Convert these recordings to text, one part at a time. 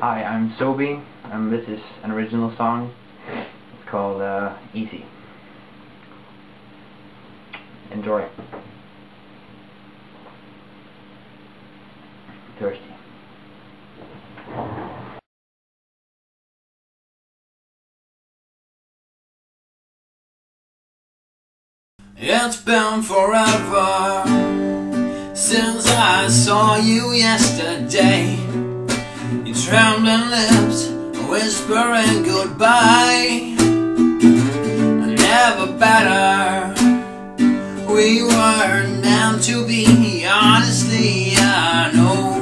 Hi, I'm Sobye, and this is an original song. It's called Easy. Enjoy. Thirsty. It's been forever since I saw you yesterday. Your trembling lips whispering goodbye. Never better we were meant to be. Honestly, I know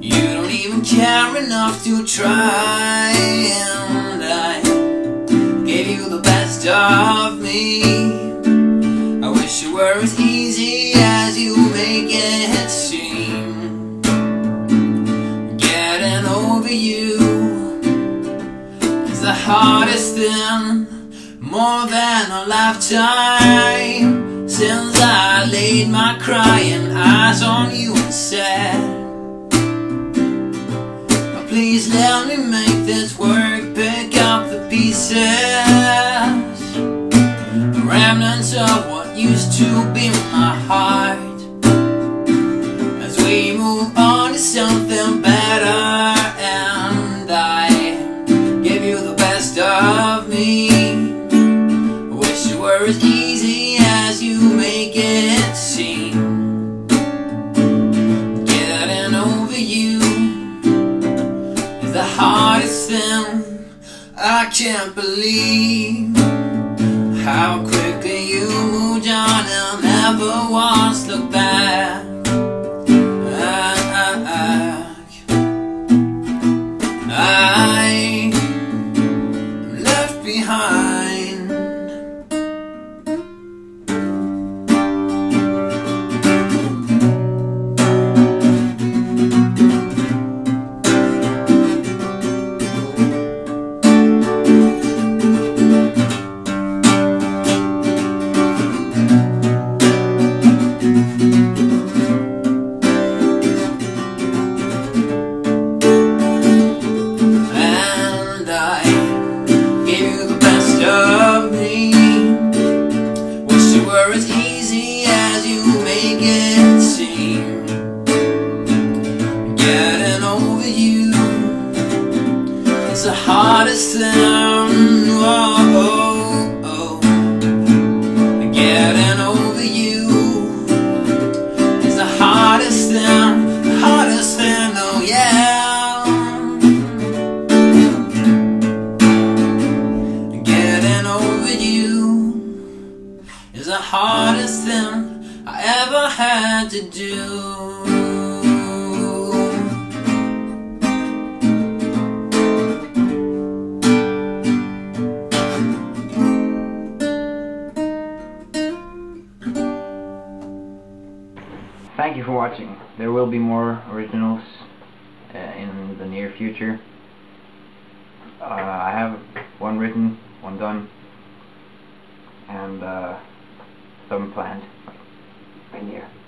you don't even care enough to try, and I gave you the best of me. I wish it were as easy as you make it seem. You is the hardest thing, more than a lifetime since I laid my crying eyes on you and said, oh, please let me make this work. Pick up the pieces, the remnants of what used to be my heart, as we move on to something better. Of me, I wish it were as easy as you make it seem. Getting over you is the hardest thing. I can't believe how quickly you moved on and never once looked back. Behind, and I gave you the best of me. Wish it were as easy as you make it seem. Getting over you is the hardest thing. Oh, oh, oh. Getting over you is the hardest thing. The hardest thing, oh yeah. Is the hardest thing I ever had to do. Thank you for watching. There will be more originals in the near future. I have one written, one done, and some planned in here.